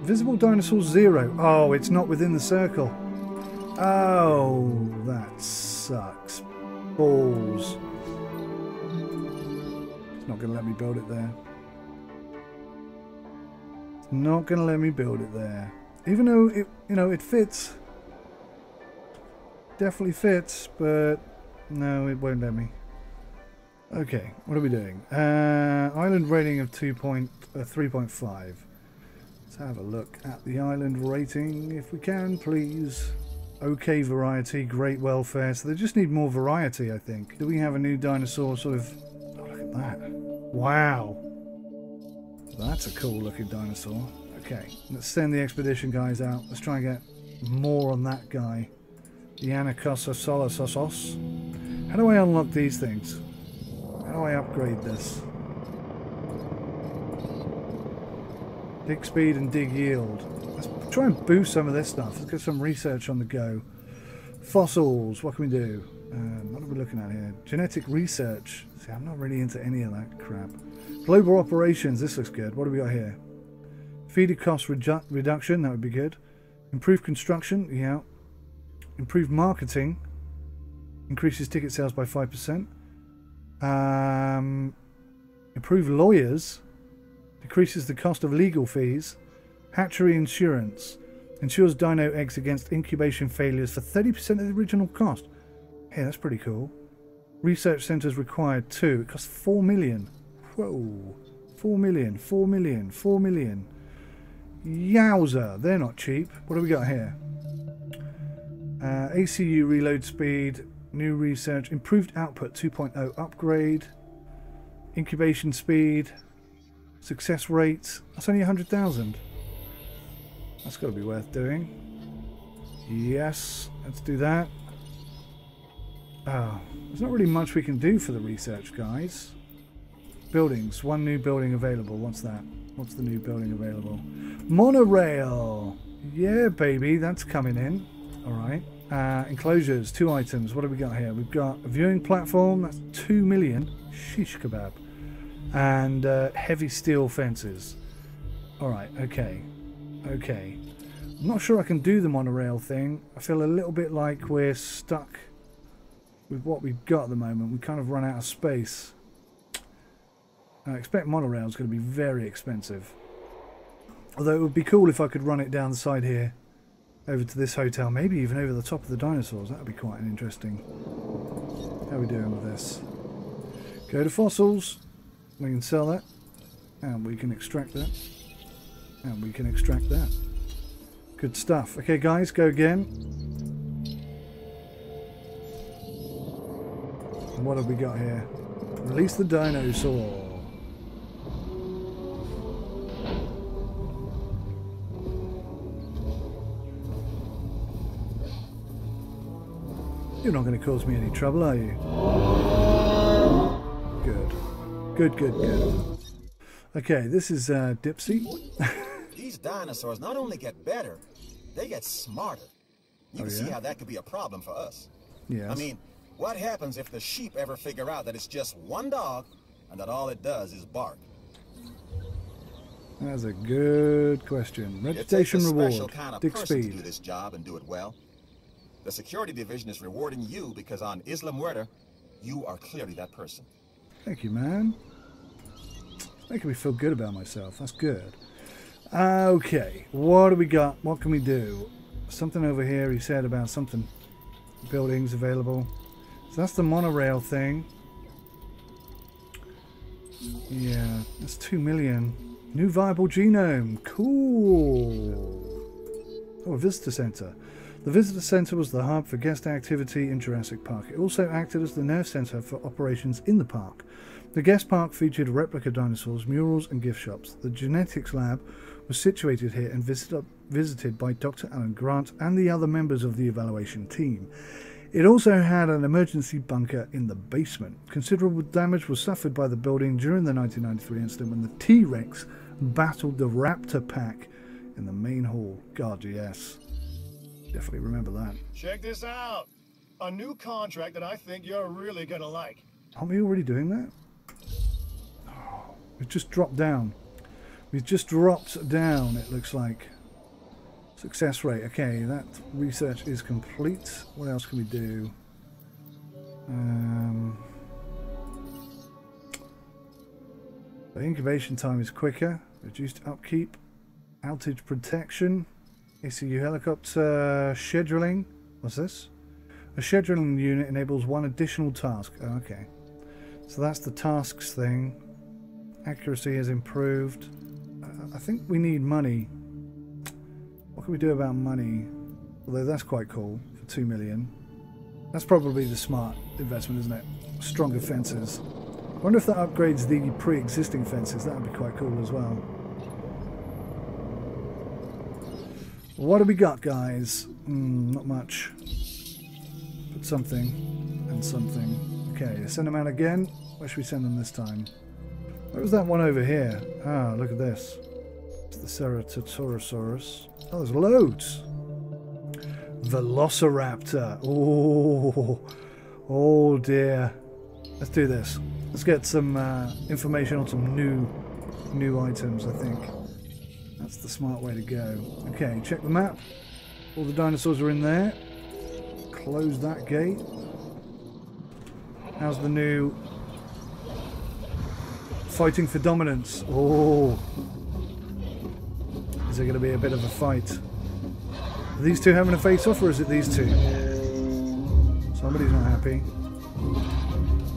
Visible dinosaur 0. Oh, it's not within the circle. Oh, that sucks. Balls. It's not going to let me build it there. It's not going to let me build it there. Even though it, you know, it fits. Definitely fits, but no, it won't let me. Okay, what are we doing? Island rating of 3.5. Let's have a look at the island rating, if we can, please. Okay, variety, great welfare. So they just need more variety, I think. Do we have a new dinosaur sort of... Oh, look at that. Wow. That's a cool-looking dinosaur. Okay, let's send the expedition guys out. Let's try and get more on that guy. The Ankylosaurus. How do I unlock these things? How do I upgrade this? Dig speed and dig yield. Let's try and boost some of this stuff. Let's get some research on the go. Fossils. What can we do? What are we looking at here? Genetic research. See, I'm not really into any of that crap. Global operations. This looks good. What do we got here? Feeder cost reduction. That would be good. Improved construction. Yeah. Improved marketing. Increases ticket sales by 5%. Improve lawyers, decreases the cost of legal fees. Hatchery insurance ensures dino eggs against incubation failures for 30% of the original cost. Hey, that's pretty cool. Research centers required too. It costs 4 million. Whoa, 4 million, 4 million, 4 million. Yowza, they're not cheap. What do we got here? ACU reload speed. New research, improved output 2.0 upgrade, incubation speed, success rates. That's only 100,000. That's got to be worth doing. Yes, let's do that. Oh, there's not really much we can do for the research guys. Buildings, one new building available. What's that? What's the new building available? Monorail. Yeah, baby, that's coming in. All right. Enclosures, 2 items. What have we got here? We've got a viewing platform. That's 2 million. Sheesh kebab. And heavy steel fences. Alright, okay. Okay. I'm not sure I can do the monorail thing. I feel a little bit like we're stuck with what we've got at the moment. We kind of run out of space. I expect monorail is going to be very expensive. Although it would be cool if I could run it down the side here. Over to this hotel, maybe even over the top of the dinosaurs. That would be quite an interesting... How are we doing with this? Go to fossils. We can sell that. And we can extract that. And we can extract that. Good stuff. Okay, guys, go again. And what have we got here? Release the dinosaur. You're not going to cause me any trouble, are you? Good. Good, good, good. Okay, this is Dipsy. These dinosaurs not only get better, they get smarter. You can see how that could be a problem for us. Yes. I mean, what happens if the sheep ever figure out that it's just one dog and that all it does is bark? That's a good question. Reputation reward. It takes a special kind of person to do this job and do it well. The security division is rewarding you because on Isla Mujer, you are clearly that person. Thank you, man. Making me feel good about myself. That's good. Okay, what do we got? What can we do? Something over here he said about something. Buildings available. So that's the monorail thing. Yeah, that's 2 million. New viable genome. Cool. Oh, a visitor center. The visitor centre was the hub for guest activity in Jurassic Park. It also acted as the nerve centre for operations in the park. The guest park featured replica dinosaurs, murals and gift shops. The genetics lab was situated here and visited by Dr. Alan Grant and the other members of the evaluation team. It also had an emergency bunker in the basement. Considerable damage was suffered by the building during the 1993 incident when the T-Rex battled the Raptor pack in the main hall. God, yes. Definitely remember that. Check this out. A new contract that I think you're really gonna like. Aren't we already doing that? Oh, it just dropped down. We've just dropped down, it looks like. Success rate. Okay, that research is complete. What else can we do? The incubation time is quicker. Reduced upkeep. Outage protection. ACU helicopter scheduling. What's this? A scheduling unit enables one additional task. Oh, okay. So that's the tasks thing. Accuracy has improved. I think we need money. What can we do about money? Although that's quite cool for 2 million. That's probably the smart investment, isn't it? Stronger fences. I wonder if that upgrades the pre-existing fences. That would be quite cool as well. What have we got, guys? Not much. But something and something. Okay, send them out again. Where should we send them this time? Where was that one over here? Ah, look at this. It's the Ceratosaurus. Oh, there's loads. Velociraptor. Oh, oh dear. Let's do this. Let's get some information on some new items, I think. That's the smart way to go. Okay, check the map. All the dinosaurs are in there. Close that gate. How's the new... Fighting for dominance. Oh, is there going to be a bit of a fight? Are these two having a face-off, or is it these two? Somebody's not happy.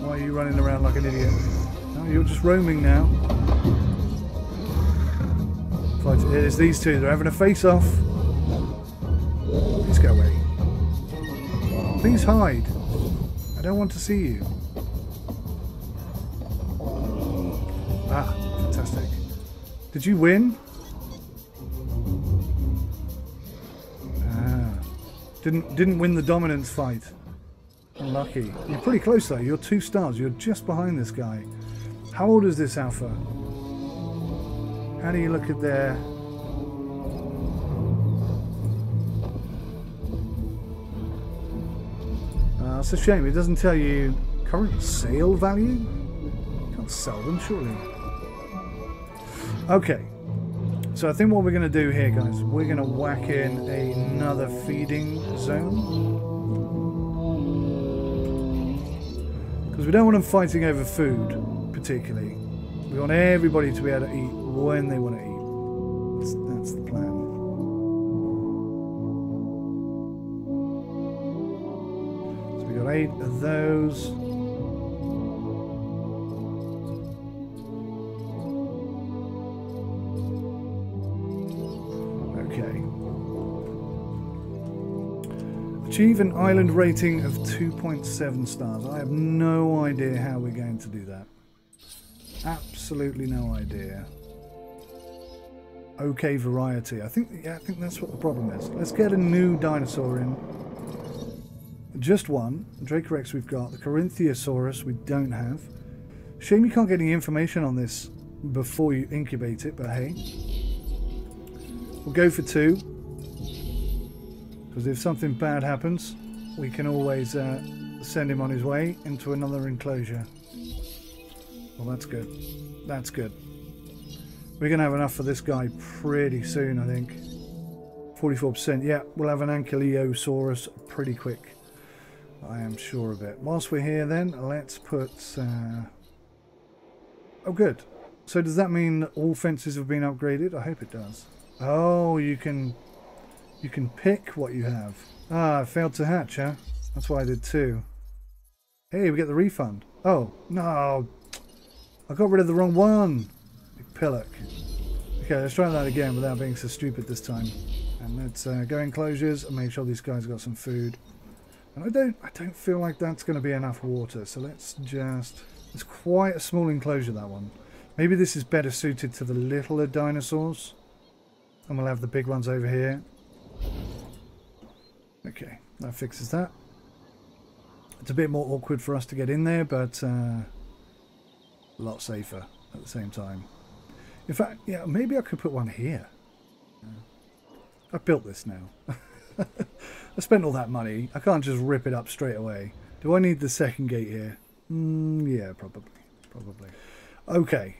Why are you running around like an idiot? No, you're just roaming now. Fight. It is these two. They're having a face-off. Please go away. Please hide. I don't want to see you. Ah, fantastic. Did you win? Ah. Didn't win the dominance fight. Unlucky. You're pretty close though. You're 2 stars. You're just behind this guy. How old is this alpha? How do you look at their... It's a shame. It doesn't tell you current sale value. Can't sell them, surely. Okay, so I think what we're going to do here, guys, we're going to whack in another feeding zone. Because we don't want them fighting over food, particularly. We want everybody to be able to eat when they want to eat. That's the plan. So we got 8 of those. Achieve an island rating of 2.7 stars. I have no idea how we're going to do that. Absolutely no idea. Okay, variety. I think that's what the problem is. Let's get a new dinosaur in. Just one. Dracorex we've got. The Corinthiosaurus we don't have. Shame you can't get any information on this before you incubate it, but hey. We'll go for 2. Because if something bad happens, we can always send him on his way into another enclosure. Well, that's good. That's good. We're going to have enough for this guy pretty soon, I think. 44%. Yeah, we'll have an Ankylosaurus pretty quick. I am sure of it. Whilst we're here, then, let's put... Oh, good. So does that mean all fences have been upgraded? I hope it does. Oh, you can... You can pick what you have. Ah, I failed to hatch, huh? That's why I did 2. Hey, we get the refund. Oh, no. I got rid of the wrong one. Big pillock. Okay, let's try that again without being so stupid this time. And let's go enclosures and make sure these guys got some food. And I don't feel like that's going to be enough water. So let's just... It's quite a small enclosure, that one. Maybe this is better suited to the littler dinosaurs. And we'll have the big ones over here. Okay, that fixes that. It's a bit more awkward for us to get in there, but a lot safer at the same time. In fact, yeah, maybe I could put one here. I built this now. I spent all that money. I can't just rip it up straight away. Do I need the second gate here? Yeah, probably. Okay,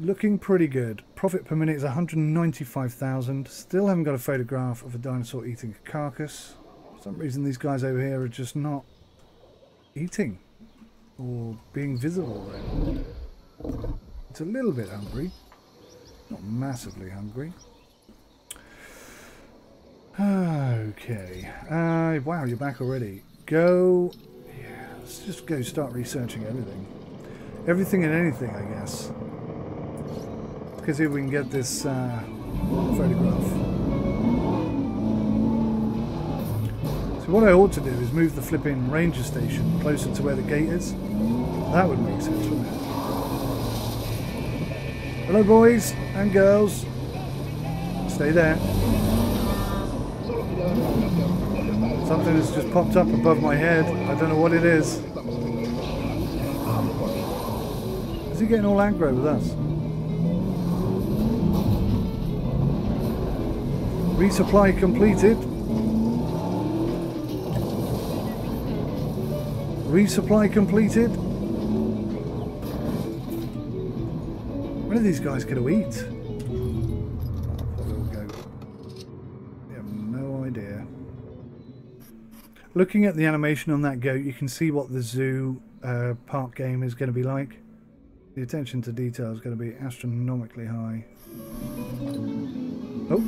looking pretty good. Profit per minute is 195,000. Still haven't got a photograph of a dinosaur eating a carcass. For some reason these guys over here are just not eating or being visible. It's a little bit hungry, not massively hungry. Okay, wow, you're back already. Go, yeah, let's just go start researching everything. Everything and anything, I guess. Because see if we can get this photograph. So what I ought to do is move the flipping ranger station closer to where the gate is. That would make sense, wouldn't it? Hello boys and girls. Stay there. Something has just popped up above my head. I don't know what it is. Is he getting all aggro with us? Resupply completed. Resupply completed. When are these guys going to eat? I have no idea. Looking at the animation on that goat, you can see what the zoo park game is going to be like. The attention to detail is going to be astronomically high. Oh.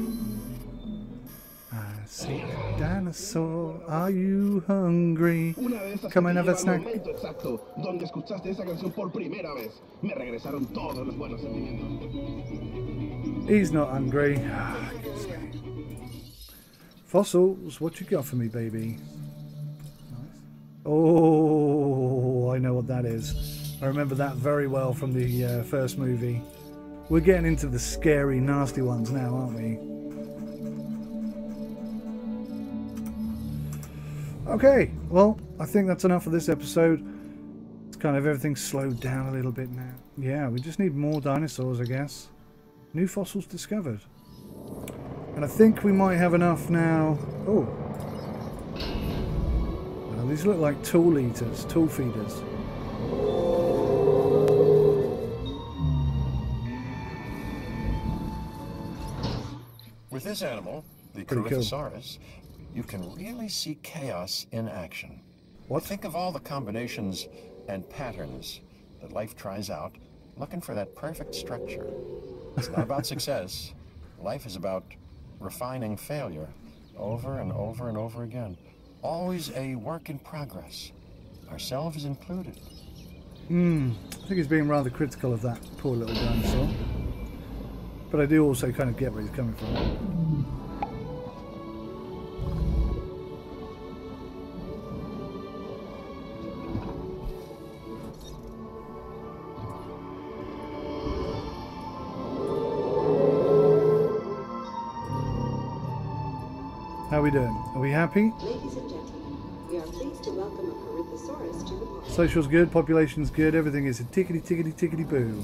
I see a dinosaur. Are you hungry? Come and have a snack. He's not hungry. Ah, fossils, what you got for me, baby? Nice. Oh, I know what that is. I remember that very well from the first movie. We're getting into the scary, nasty ones now, aren't we? Okay, well, I think that's enough for this episode. It's kind of everything's slowed down a little bit now. Yeah, we just need more dinosaurs, I guess. New fossils discovered. And I think we might have enough now. Oh. Now, these look like tool eaters, tool feeders. With this animal, the Corythosaurus, you can really see chaos in action. What? Think of all the combinations and patterns that life tries out, looking for that perfect structure. It's not about success. Life is about refining failure over and over and over again. Always a work in progress, ourselves included. Hmm, I think he's being rather critical of that poor little dinosaur. But I do also kind of get where he's coming from. How are we doing? Are we happy? Ladies and gentlemen, we are pleased to welcome a Corythosaurus to the park. Social's good, population's good, everything is a tickety tickety tickety boo.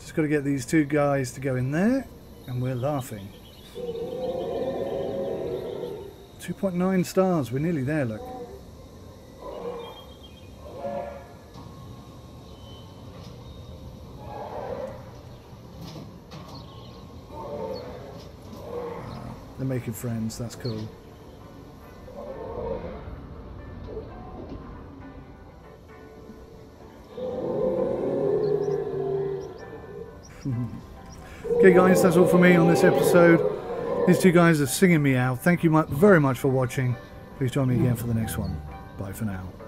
Just got to get these two guys to go in there, and we're laughing. 2.9 stars, we're nearly there, look. They're making friends, that's cool. Okay guys, that's all for me on this episode. These two guys are singing me out. Thank you very much for watching. Please join me again for the next one. Bye for now.